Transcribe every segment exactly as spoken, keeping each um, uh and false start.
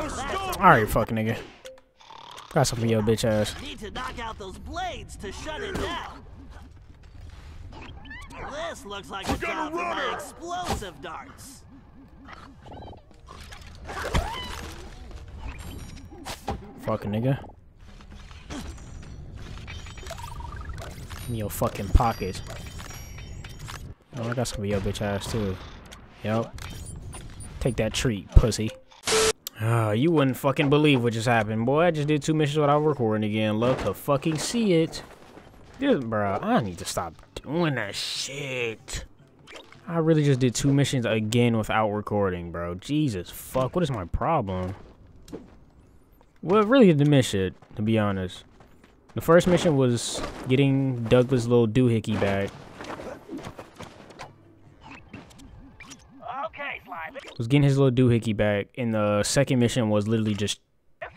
Alright, fucking nigga. Got something for your bitch ass. Need to knock out those blades to shut it down. This looks like a job for my explosive darts. Fucking nigga. In your fucking pocket. Oh, I got something for your bitch ass too. Yup. Take that treat, pussy. Uh, you wouldn't fucking believe what just happened, boy. I just did two missions without recording again. Love to fucking see it. Dude, bro, I need to stop doing that shit. I really just did two missions again without recording, bro. Jesus fuck, what is my problem? Well, really did the mission, to be honest. The first mission was getting Douglas' little doohickey back. Was getting his little doohickey back, and the second mission was literally just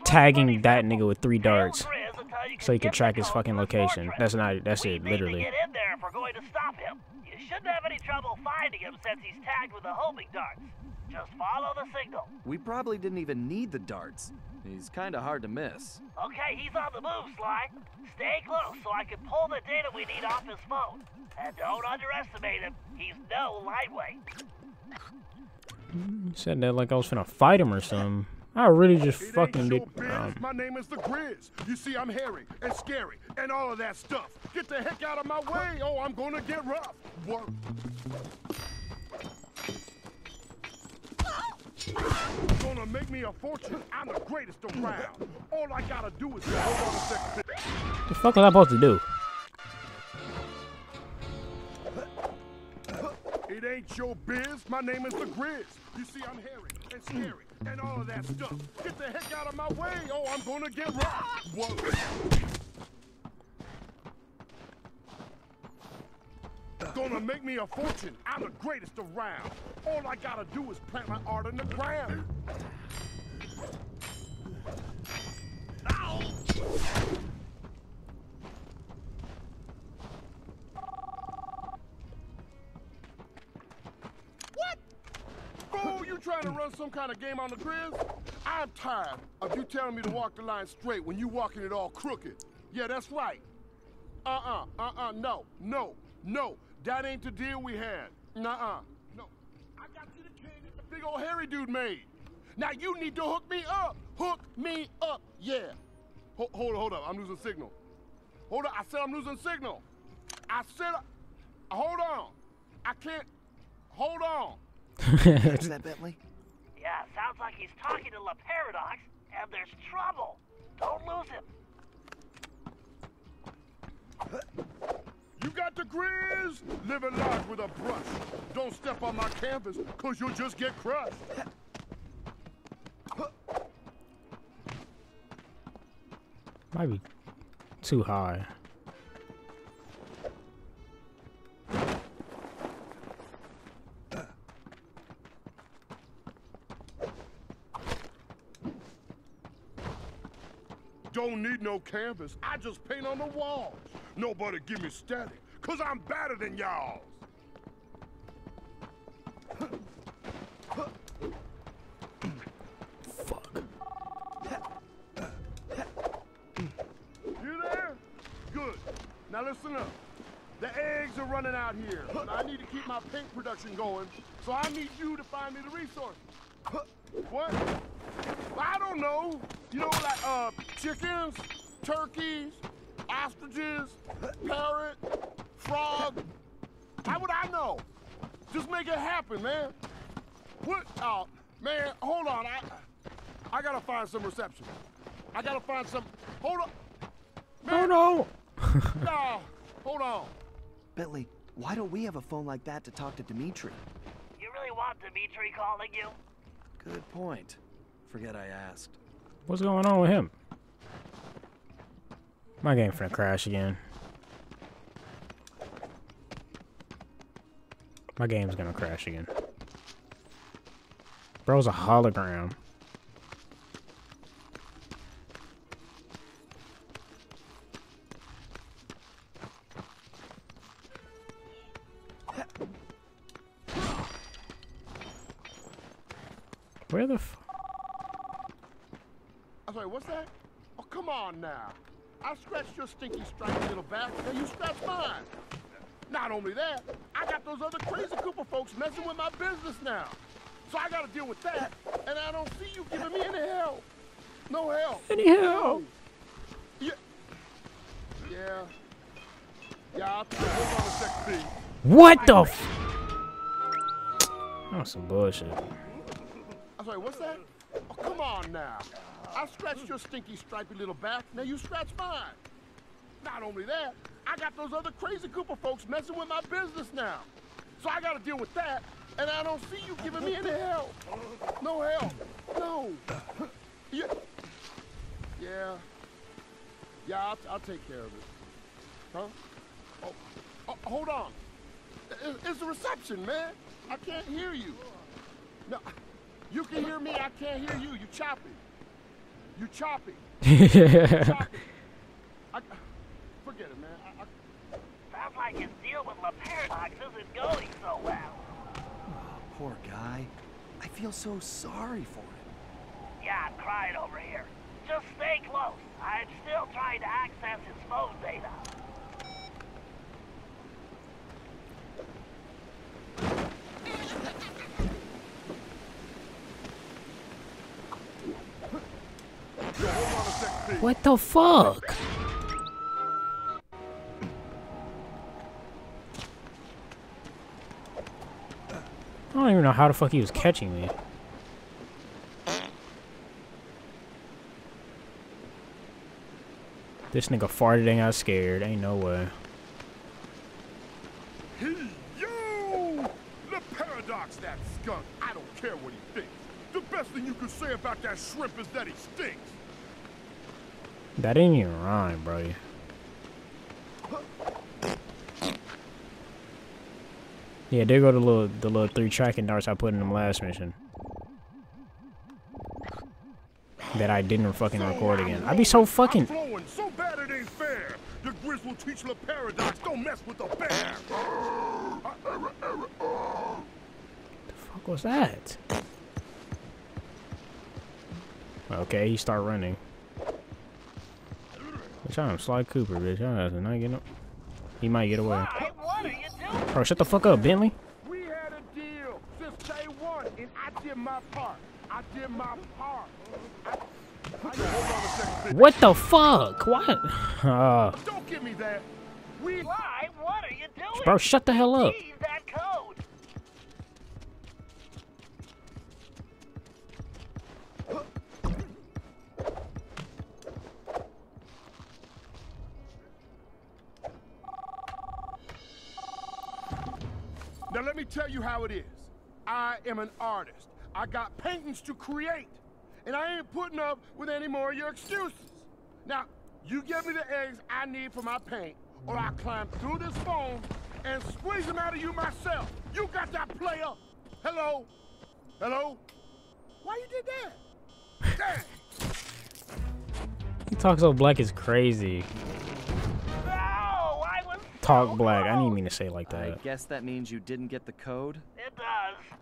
tagging that nigga with three darts so he could track his fucking location. That's not, that's it, literally. Get in there if we're going to stop him. You shouldn't have any trouble finding him since he's tagged with the homing darts. Just follow the signal. We probably didn't even need the darts. He's kind of hard to miss. Okay, he's on the move, Sly. Stay close so I can pull the data we need off his phone. And don't underestimate him. He's no lightweight. You said that like I was finna fight him or something. I really just it fucking did. Um, my name is the Grizz. You see, I'm hairy and scary and all of that stuff. Get the heck out of my way. Oh, I'm gonna get rough. Work. You're gonna make me a fortune. I'm the greatest around. All I gotta do is hold on a second. What the fuck was I supposed to do? It ain't your biz. My name is the Grizz. You see, I'm hairy and scary and all of that stuff. Get the heck out of my way. Oh, I'm gonna get rocked. Whoa. Gonna make me a fortune. I'm the greatest around. All I gotta do is plant my art in the ground. Ow. Trying to run some kind of game on the Grizz? I'm tired of you telling me to walk the line straight when you walking it all crooked. Yeah, that's right. Uh-uh, uh-uh, no, no, no. That ain't the deal we had. Nuh-uh, no. I got you the king that the big old hairy dude made. Now you need to hook me up. Hook me up, yeah. Ho hold up, hold up, I'm losing signal. Hold up, I said I'm losing signal. I said, I hold on. I can't, hold on. Is that Bentley? Yeah, sounds like he's talking to Le Paradox, and there's trouble. Don't lose him. You got the Grizz? Living large with a brush. Don't step on my canvas, cause you'll just get crushed. Might be too high. Don't need no canvas, I just paint on the walls. Nobody give me static, cause I'm better than y'all. Fuck. You there? Good. Now listen up. The eggs are running out here, but I need to keep my paint production going, so I need you to find me the resources. What? I don't know. You know, like, uh, chickens, turkeys, ostriches, parrot, frog. How would I know? Just make it happen, man. What? Oh, man, hold on. I I gotta find some reception. I gotta find some... Hold on. Man. Oh, no. No, hold on. Bentley, why don't we have a phone like that to talk to Dimitri? You really want Dimitri calling you? Good point. Forget I asked. What's going on with him? My game finna crash again. My game's gonna crash again. Bro's a hologram. Where the f- sorry, what's that? Oh, come on now. I scratched your stinky striped little bastard, and you scratched mine. Not only that, I got those other crazy Cooper folks messing with my business now. So I gotta deal with that, and I don't see you giving me any help. No help. Any help? Yeah. Yeah. Yeah, I'll hold on a sec, please. What the f? That's some bullshit. I'm sorry, what's that? Oh, come on now. I scratched your stinky, stripy little back, now you scratch mine. Not only that, I got those other crazy Cooper folks messing with my business now. So I gotta deal with that, and I don't see you giving me any help. No help. No. Yeah. Yeah. Yeah, I'll, I'll take care of it. Huh? Oh, oh hold on. It, it's the reception, man. I can't hear you. No, you can hear me. I can't hear you. You choppy. You choppy. choppy. I, forget it, man. I, I... Sounds like his deal with Le Paradox isn't going so well. Oh, poor guy. I feel so sorry for him. Yeah, I'm crying over here. Just stay close. I'm still trying to access his phone data. What the fuck? I don't even know how the fuck he was catching me. This nigga farted and got scared. Ain't no way. Hey, yo! The Paradox, that skunk. I don't care what he thinks. The best thing you could say about that shrimp is that he stinks. That ain't even rhyme, bro. Yeah, there go the little the little three tracking darts I put in them last mission. That I didn't fucking so record again. I'd be so fucking so bad it ain't fair. The Grizz will teach Le Paradox, don't mess with the bear. The fuck was that? Okay, he start running. Which I am, Sly Cooper, bitch. I am not getting up. He might get away. Sly, what are you doing? Bro, shut the fuck up, Bentley. We had a deal since day one, and I did my part. I did my part. I, I what the fuck? What? Uh, Don't give me that. We Sly, what are you doing? Bro, shut the hell up. Leave that code. Now let me tell you how it is. I am an artist. I got paintings to create. And I ain't putting up with any more of your excuses. Now, you give me the eggs I need for my paint, or I climb through this phone and squeeze them out of you myself. You got that play up. Hello? Hello? Why you did that? Damn! You talk so black is crazy. Talk black. I didn't mean to say it like that. I guess that means you didn't get the code? It does.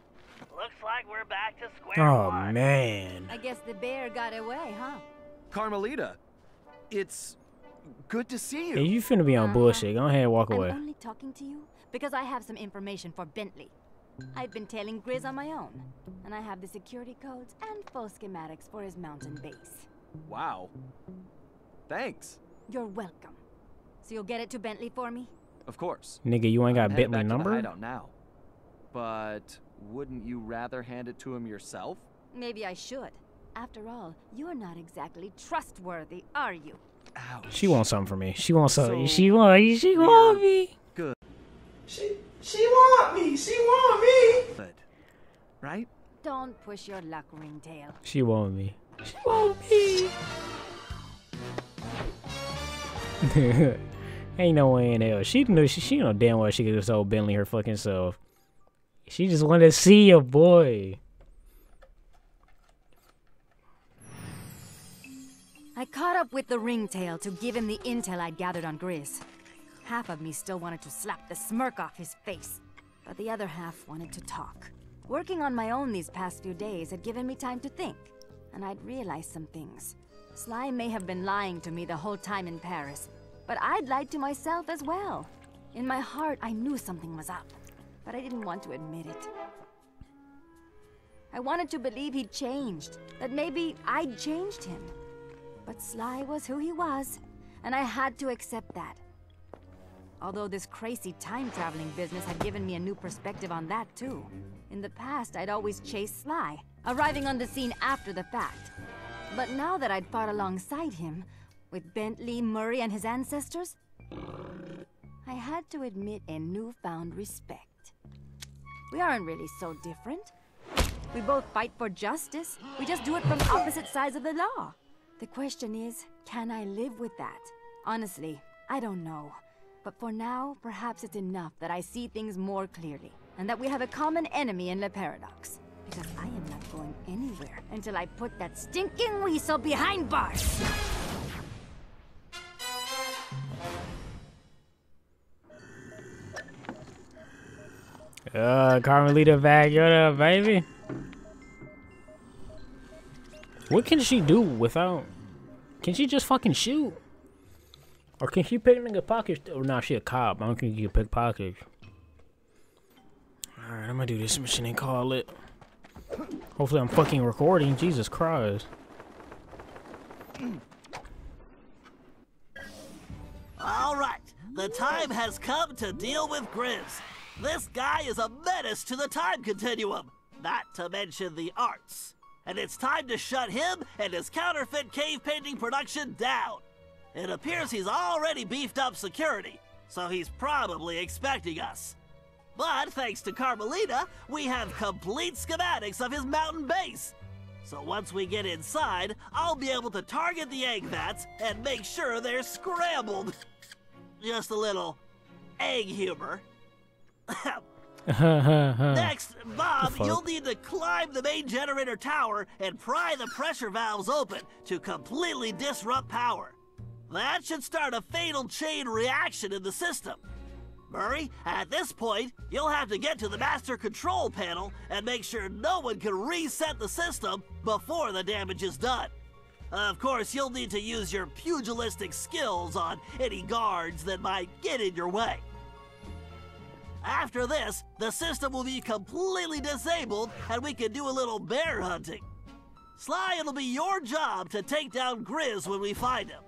Looks like we're back to square oh, one. Oh, man. I guess the bear got away, huh? Carmelita, it's good to see you. Hey, you finna be on uh, bullshit. Go ahead and walk I'm away. I'm only talking to you because I have some information for Bentley. I've been tailing Grizz on my own, and I have the security codes and full schematics for his mountain base. Wow. Thanks. You're welcome. So you'll get it to Bentley for me? Of course. Nigga, you ain't got I'm Bentley number? I don't know. But wouldn't you rather hand it to him yourself? Maybe I should. After all, you're not exactly trustworthy, are you? Ouch. She wants something from me. She wants something. So, she wants she want me. Good. She she want me. She want me. Good. Right? Don't push your luck, Ringtail. She want me. She want me. Ain't no way in hell. She knew she, she know damn well she could have told Bentley her fucking self. She just wanted to see your boy. I caught up with the Ringtail to give him the intel I'd gathered on Grizz. Half of me still wanted to slap the smirk off his face, but the other half wanted to talk. Working on my own these past few days had given me time to think, and I'd realized some things. Sly may have been lying to me the whole time in Paris, but I'd lied to myself as well. In my heart, I knew something was up, but I didn't want to admit it. I wanted to believe he'd changed, that maybe I'd changed him. But Sly was who he was, and I had to accept that. Although this crazy time-traveling business had given me a new perspective on that, too. In the past, I'd always chased Sly, arriving on the scene after the fact. But now that I'd fought alongside him, with Bentley, Murray, and his ancestors, I had to admit a newfound respect. We aren't really so different. We both fight for justice. We just do it from opposite sides of the law. The question is, can I live with that? Honestly, I don't know. But for now, perhaps it's enough that I see things more clearly, and that we have a common enemy in Le Paradox. Because I am not going anywhere until I put that stinking weasel behind bars! Uh, Carmelita Fox, what up, baby? What can she do without... Can she just fucking shoot? Or can she pick nigga pockets? Oh, nah, she a cop. I don't think you can pick pockets. Alright, I'm gonna do this mission and call it. Hopefully I'm fucking recording. Jesus Christ. Alright, the time has come to deal with Grizz. This guy is a menace to the time continuum, not to mention the arts. And it's time to shut him and his counterfeit cave painting production down. It appears he's already beefed up security, so he's probably expecting us. But thanks to Carmelita, we have complete schematics of his mountain base. So once we get inside, I'll be able to target the egg vats and make sure they're scrambled. Just a little egg humor. Next, Bob, you'll need to climb the main generator tower and pry the pressure valves open to completely disrupt power. That should start a fatal chain reaction in the system. Murray, at this point, you'll have to get to the master control panel and make sure no one can reset the system before the damage is done. Of course, you'll need to use your pugilistic skills on any guards that might get in your way. After this, the system will be completely disabled and we can do a little bear hunting. Sly, it'll be your job to take down Grizz when we find him.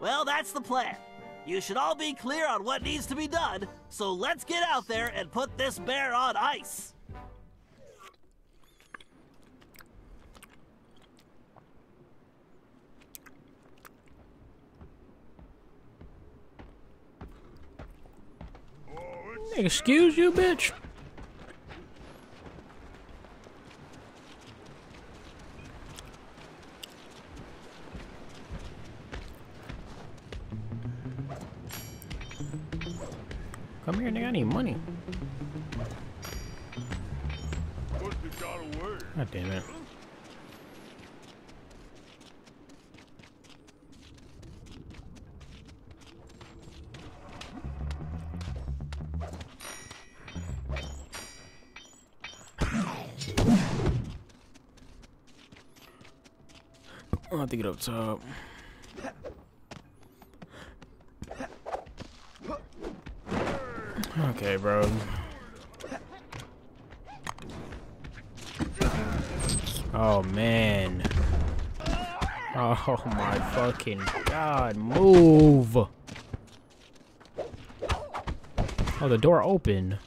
Well, that's the plan. You should all be clear on what needs to be done, so let's get out there and put this bear on ice. Excuse you, bitch. Come here, nigga. I need money. God damn it. I have to get up top. Okay, bro. Oh, man. Oh, my fucking God. Move. Oh, the door opened.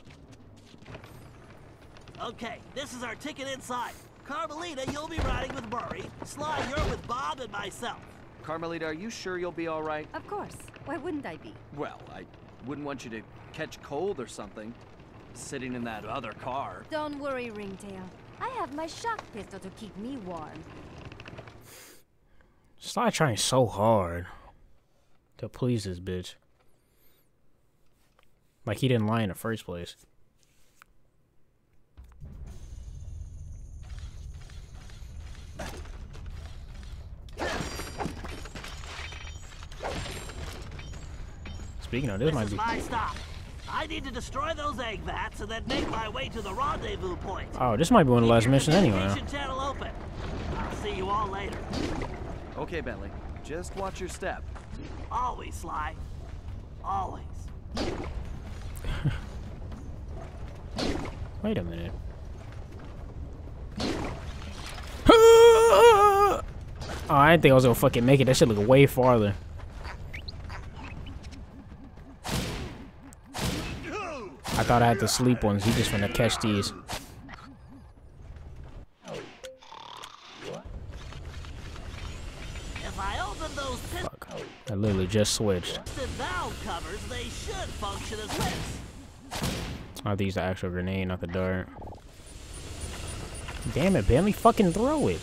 Okay, this is our ticket inside. Carmelita, you'll be riding with Murray. Sly, you're with Bob and myself. Carmelita, are you sure you'll be all right? Of course. Why wouldn't I be? Well, I wouldn't want you to catch cold or something, sitting in that other car. Don't worry, Ringtail. I have my shock pistol to keep me warm. Sly trying so hard to please this bitch. Like he didn't lie in the first place. Speaking of, this, this might be my stop. I need to destroy those egg vats and then make my way to the rendezvous point. Oh, this might be one of the last missions anyway. I'll see you all later. Okay, Bentley. Just watch your step. Always, Sly. Always. Wait a minute. Oh, I didn't think I was gonna fucking make it. That shit look way farther. I thought I had the sleep ones. You just wanna catch these. Fuck. I literally just switched. Oh, these are actual grenade, not the dart. Damn it, Bentley, fucking throw it.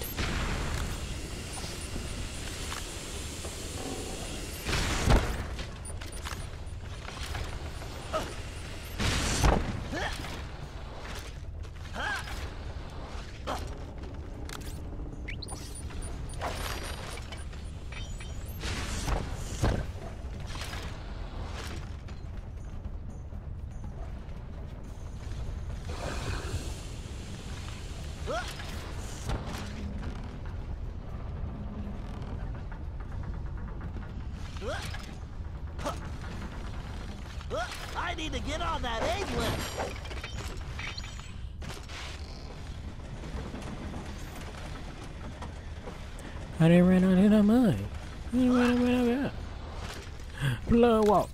I need to get on that egg lift. I didn't run on it on mine. I didn't run on it on mine. Blood walk.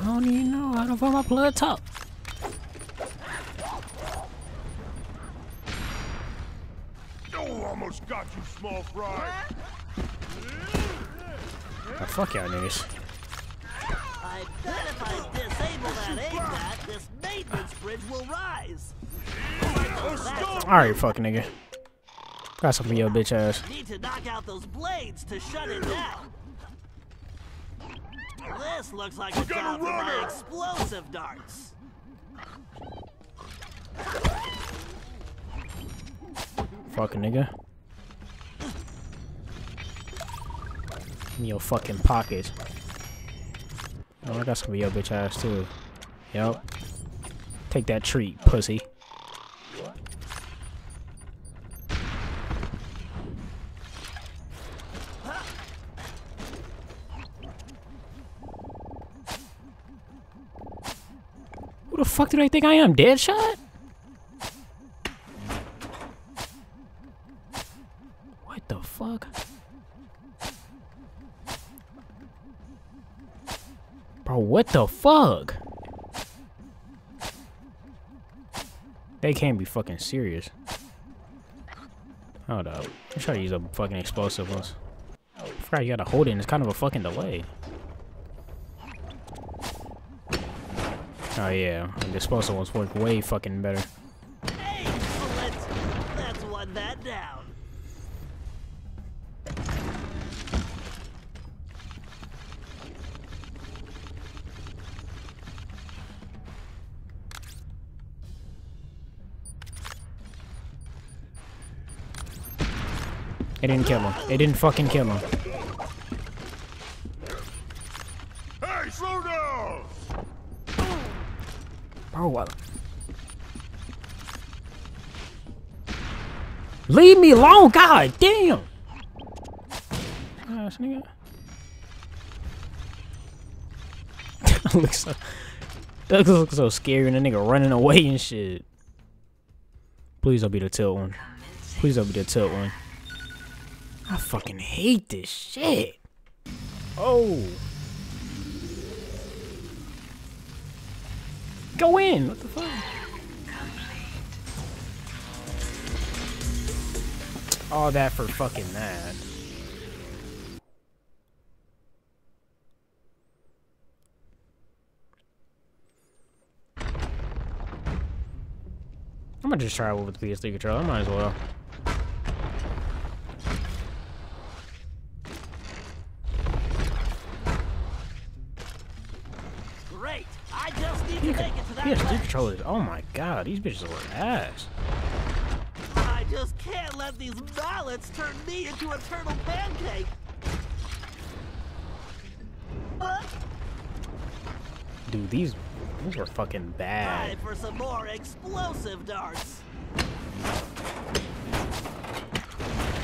I don't even know how to find my blood top. Oh, almost got you, small fry. The fuck out of this. I bet if I disable that A T A T, this maintenance bridge will rise. Alright, fucking nigga. That's up for your bitch ass. Need to knock out those blades to shut it down. This looks like a job for my explosive darts. Fucking nigga. In your fucking pocket. Oh, I got some of your bitch ass too. Yup. Take that treat, pussy. Who the fuck do they think I am, Deadshot? What the fuck? Bro, what the fuck? They can't be fucking serious. Hold up. I'm trying to use up fucking explosive ones. I forgot you gotta hold it, and it's kind of a fucking delay. Oh yeah, the explosive ones work way fucking better. Excellent! That's one that down. It didn't kill him. It didn't fucking kill him. Hey, slow down! Bro, what? Leave me alone, god damn! Gosh, nigga. That looks so, that looks so scary, and the nigga running away and shit. Please don't be the tilt one. Please don't be the tilt one. I fucking hate this shit. Oh. Go in. What the fuck? All that for fucking that. I'm gonna just try it with the P S three controller. I might as well. P S three controllers, oh my god, these bitches are ass. I just can't let these ballots turn me into a turtle pancake. What? Dude, these these were fucking bad. Time for some more explosive darts.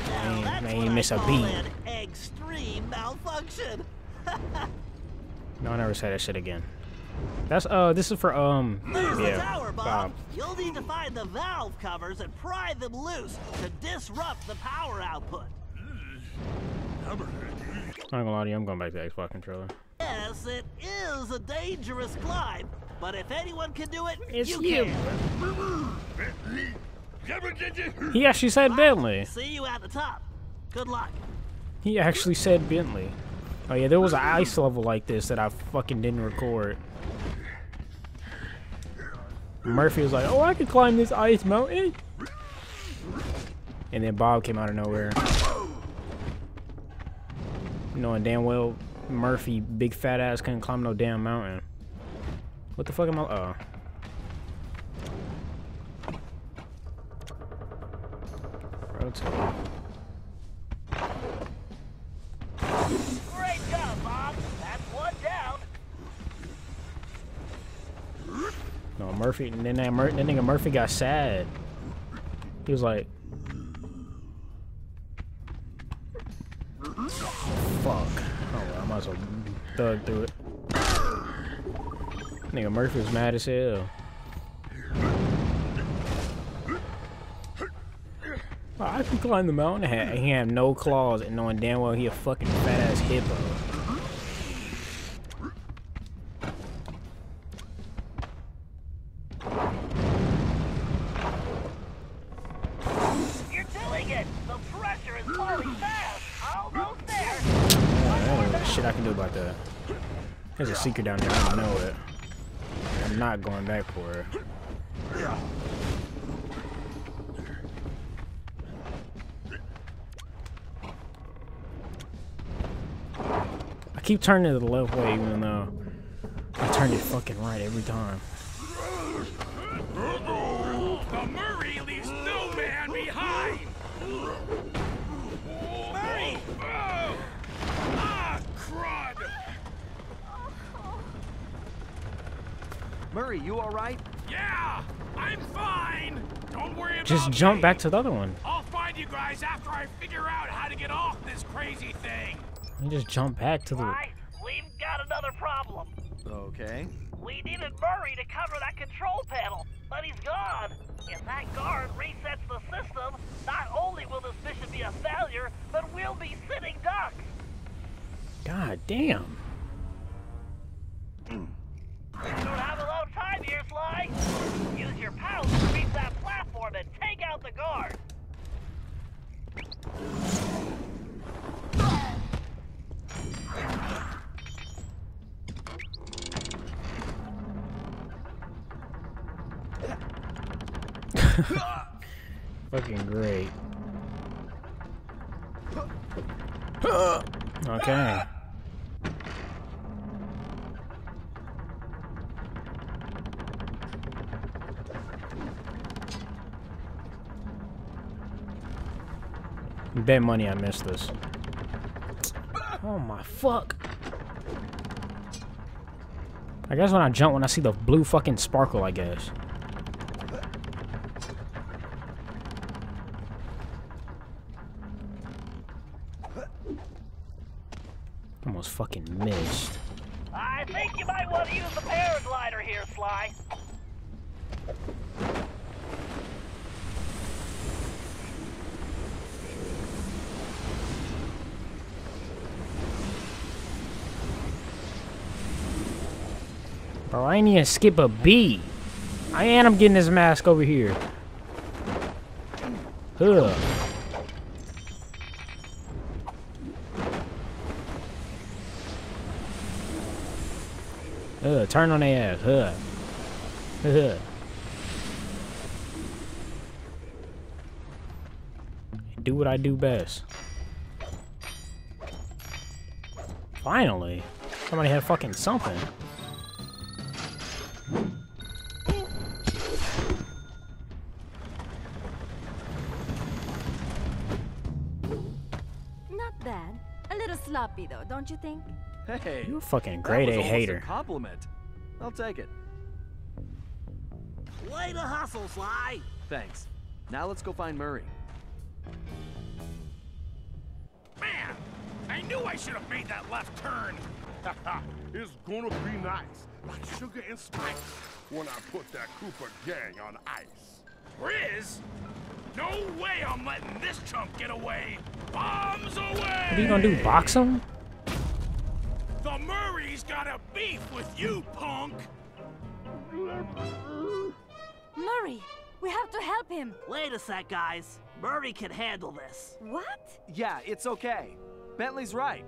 Now, man, you miss a beat. malfunction. No one ever said that shit again. That's uh this is for um There's yeah, the tower, Bob. Bob. You'll need to find the valve covers and pry them loose to disrupt the power output. I'm not gonna lie to you, I'm going back to the Xbox controller. Yes, it is a dangerous climb, but if anyone can do it, it's you, you can. He actually said Bentley. See you at the top. Good luck. He actually said Bentley. Oh yeah, there was an ice level like this that I fucking didn't record. Murphy was like, oh, I could climb this ice mountain. And then Bob came out of nowhere. Knowing damn well Murphy, big fat ass, couldn't climb no damn mountain. What the fuck am I? Oh. Rotate. Great job, Bob. That's one down. No, Murphy. And then that, Mur that nigga Murphy got sad. He was like, fuck. Oh, I might as well thug through it. Nigga Murphy was mad as hell. Oh, I can climb the mountain. He had, he had no claws, and knowing damn well he a fucking fat ass hippo. You're doing it. The pressure is falling fast. Almost there. Oh, I don't know shit I can do about that. There's a secret down there. I don't know it. I'm not going back for it. I keep turning it the left way even though I turned it fucking right every time. The Murray leaves no man behind! Murray! Oh. Ah, crud! Murray, you alright? Yeah, I'm fine. Don't worry about it. Just jump me. Back to the other one. I'll find you guys after I figure out how to get off this crazy thing. You just jump back to the. Right, we've got another problem. Okay. We needed Murray to cover that control panel, but he's gone. If that guard resets the system, not only will this mission be a failure, but we'll be sitting ducks. God damn. You don't have a lot of time here, Sly. Use your pouch to reach that platform and take out the guard. Fucking great. Okay. Bet money I missed this. Oh my fuck. I guess when I jump, when I see the blue fucking sparkle, I guess. Almost fucking missed. I think you might want to use the paraglider here, Sly. Bro, I ain't even skip a beat. I am I'm getting this mask over here. Ugh. Ugh, turn on their ass. Ugh. Ugh. Do what I do best. Finally. Somebody had fucking something. Sloppy though, don't you think? Hey, you're a fucking grade A hater. Compliment. I'll take it. Way to hustle, Sly. Thanks. Now let's go find Murray. Man, I knew I should have made that left turn. It's gonna be nice, like sugar and spice, when I put that Cooper gang on ice. Grizz? No way I'm letting this chump get away. Bombs away! What are you gonna do, box him? The Murray's got a beef with you, punk! Murray, we have to help him. Wait a sec, guys. Murray can handle this. What? Yeah, it's okay. Bentley's right.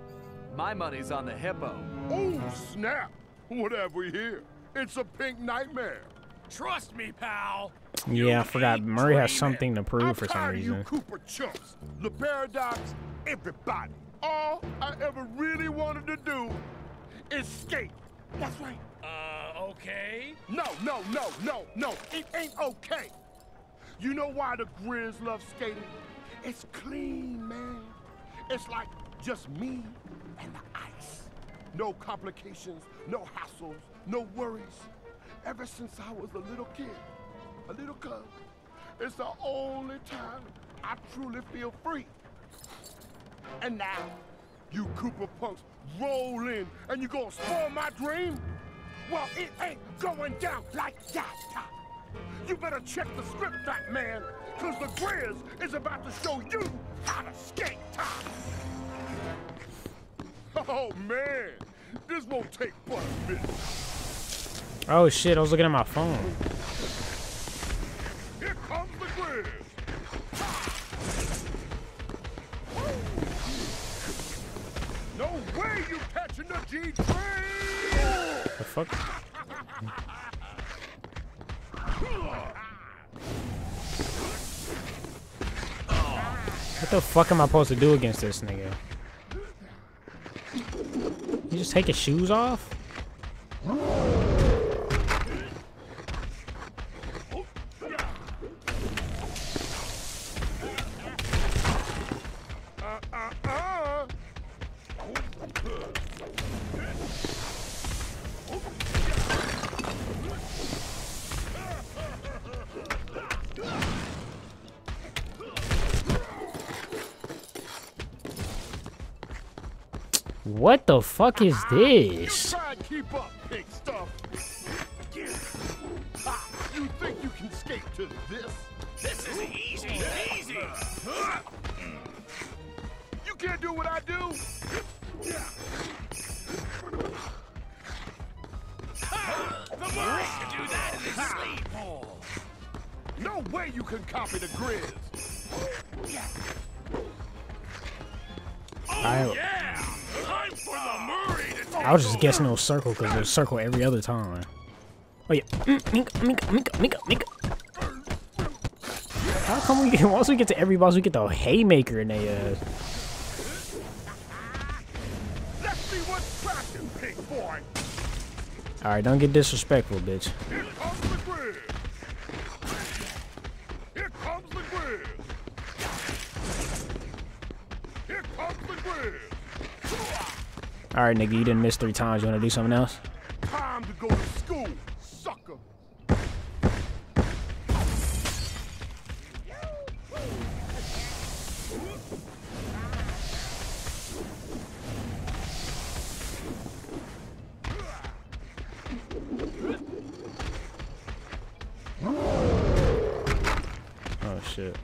My money's on the hippo. Oh, snap! What have we here? It's a pink nightmare. Trust me, pal. Yeah, I forgot. Murray has something to prove for some reason. I'm tired of you Cooper chumps, Le Paradox, everybody. All I ever really wanted to do is skate. That's right. Uh, okay? No, no, no, no, no. It ain't okay. You know why the Grizz love skating? It's clean, man. It's like just me and the ice. No complications, no hassles, no worries. Ever since I was a little kid, a little cub, it's the only time I truly feel free. And now, you Cooper punks roll in and you gonna spoil my dream? Well, it ain't going down like that. You better check the script, fat man, cause the Grizz is about to show you how to skate. Oh man, this won't take but a minute. Oh shit, I was looking at my phone. Here comes the Grizz. No way you catching the G train. The fuck? What the fuck am I supposed to do against this nigga? You just take his shoes off? What the fuck is this? You try and keep up, big stuff. You think you can skate to this? This is easy, easy. You can't do what I do. Ha, the Murray can do that in his sleep. No way you can copy the Grizz. Oh yeah. Time for the Murray. I was just guessing it was circle because there's circle every other time. Oh yeah. How come we get, once we get to every boss we get the haymaker in they ass? Let's see what's cracking, big boy. Alright, don't get disrespectful, bitch. Here comes the Grizz. Here comes the Grizz. Here comes the Grizz. Alright, nigga, you didn't miss three times. You wanna do something else? Time to go to school, sucker. Oh shit.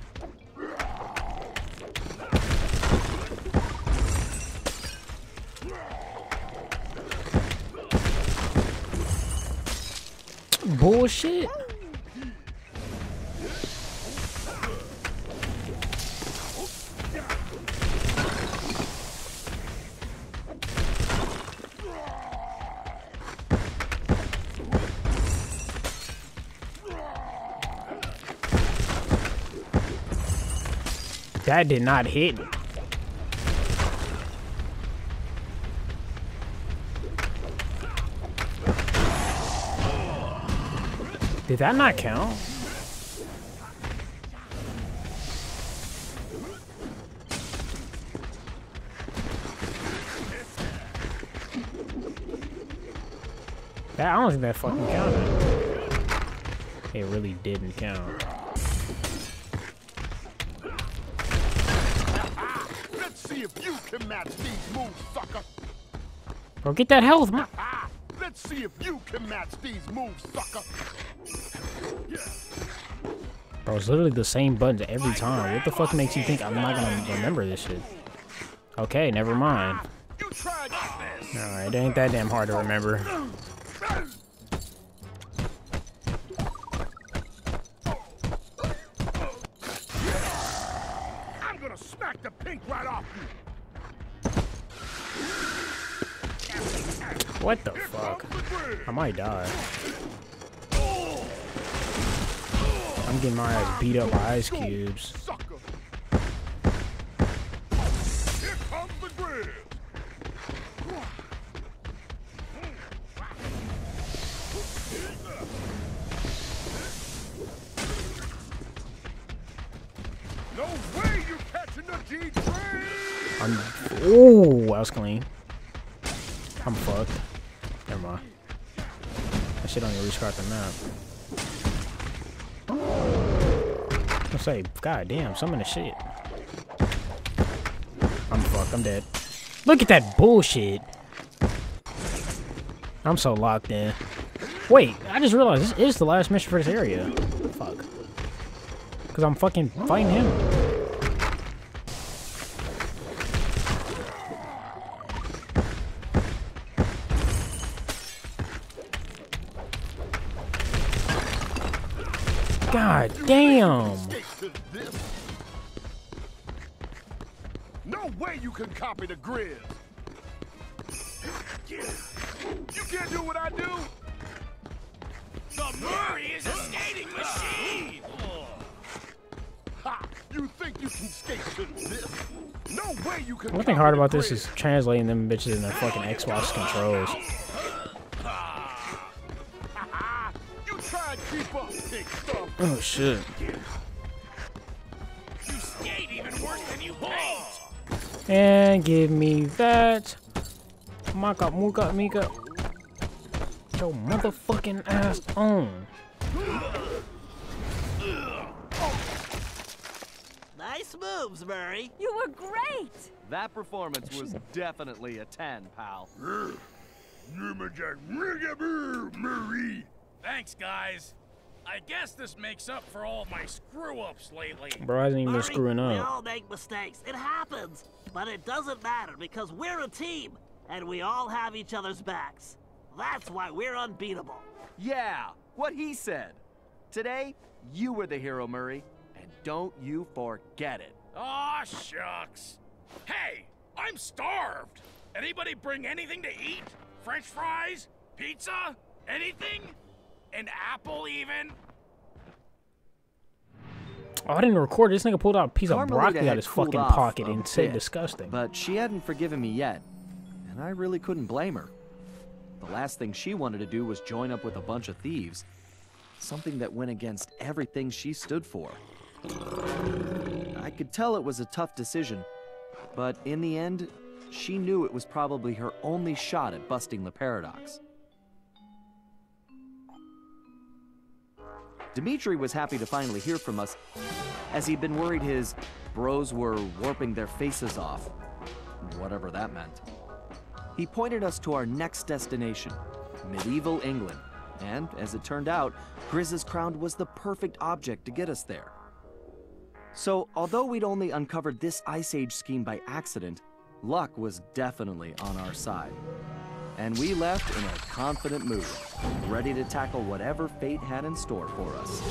Bullshit. That did not hit. Did that not count? That, I don't think that fucking counted. It really didn't count. Let's see if you can match these moves, sucker. Bro, get that health, man. Let's see if you can match these moves, sucker. Yeah. Bro, it's literally the same buttons every time. What the fuck makes you think I'm not gonna remember this shit? Okay, never mind. Alright, it ain't that damn hard to remember. I'm gonna smack the pink right off you. What the fuck? I might die. I'm getting my ass beat up by ice cubes. I'm. Oh, that was clean. I'm fucked. Never mind. That shit don't even restart the map. I say, god damn, some of the shit. I'm fucked. I'm dead. Look at that bullshit. I'm so locked in. Wait, I just realized this is the last mission for this area. Fuck. Because I'm fucking fighting him. God damn! No way you can copy the Grizz. You can't do what I do. The Murray is a skating machine. Ha! You think you can skate to this? No way you can. One thing hard about this is translating them bitches in their fucking Xbox controls. Oh shit. You skate even worse than you paint. And give me that. Maka muka mika. Get your motherfucking ass on. Nice moves, Murray. You were great. That performance was definitely a ten, pal. Murray. Thanks, guys. I guess this makes up for all my screw-ups lately. Bro, I hasn't even been screwing up. We all make mistakes. It happens. But it doesn't matter because we're a team. And we all have each other's backs. That's why we're unbeatable. Yeah, what he said. Today, you were the hero, Murray. And don't you forget it. Aw, shucks. Hey, I'm starved. Anybody bring anything to eat? French fries? Pizza? Anything? An apple, even? Oh, I didn't record. This nigga pulled out a piece Carmelita of broccoli out of his fucking pocket and said disgusting. But she hadn't forgiven me yet, and I really couldn't blame her. The last thing she wanted to do was join up with a bunch of thieves, something that went against everything she stood for. I could tell it was a tough decision, but in the end, she knew it was probably her only shot at busting the paradox. Dimitri was happy to finally hear from us, as he'd been worried his bros were warping their faces off, whatever that meant. He pointed us to our next destination, medieval England, and as it turned out, Grizz's crown was the perfect object to get us there. So, although we'd only uncovered this Ice Age scheme by accident, luck was definitely on our side. And we left in a confident mood, ready to tackle whatever fate had in store for us.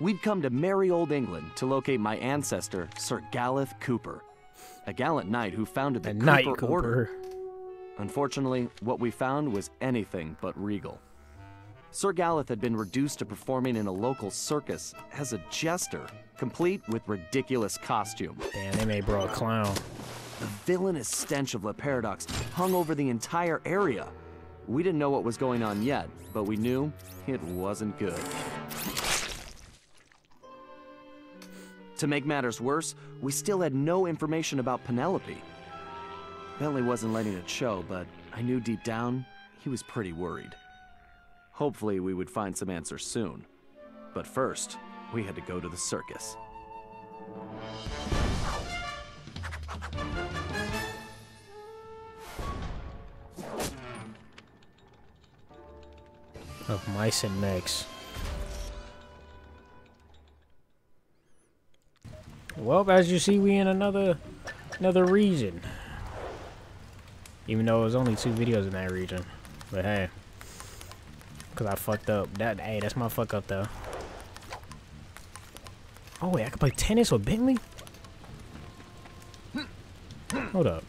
We'd come to merry old England to locate my ancestor, Sir Galleth Cooper, a gallant knight who founded the Cooper Order. Unfortunately, what we found was anything but regal. Sir Galleth had been reduced to performing in a local circus as a jester, complete with ridiculous costume. Damn, they made bro a clown. The villainous stench of Le Paradox hung over the entire area. We didn't know what was going on yet, but we knew it wasn't good. To make matters worse, we still had no information about Penelope. Bentley wasn't letting it show, but I knew deep down he was pretty worried. Hopefully we would find some answers soon. But first, we had to go to the circus. Of mice and eggs. Well, as you see, we in another another region. Even though it was only two videos in that region, but hey, cause I fucked up. That hey, that's my fuck up though. Oh wait, I could play tennis with Bentley? Hold up.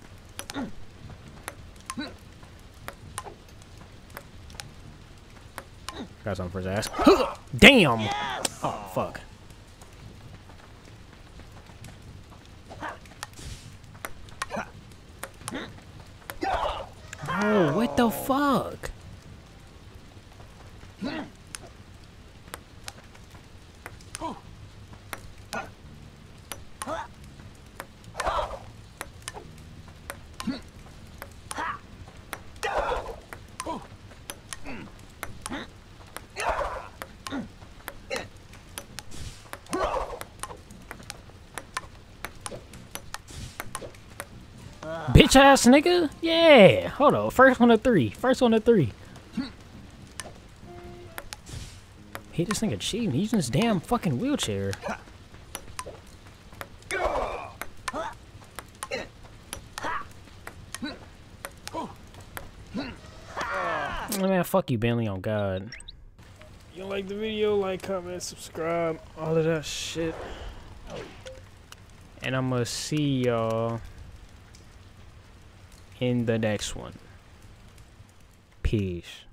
Got something for his ass. Damn! Yes! Oh, fuck. Oh, what the fuck? Bitch ass nigga? Yeah. Hold on. First one to three. First one to three. He just think of cheating. He's in his damn fucking wheelchair. Oh, man, fuck you, Bentley. On God. You don't like the video? Like, comment, subscribe, all of that shit. And I'm gonna see y'all in the next one. Peace.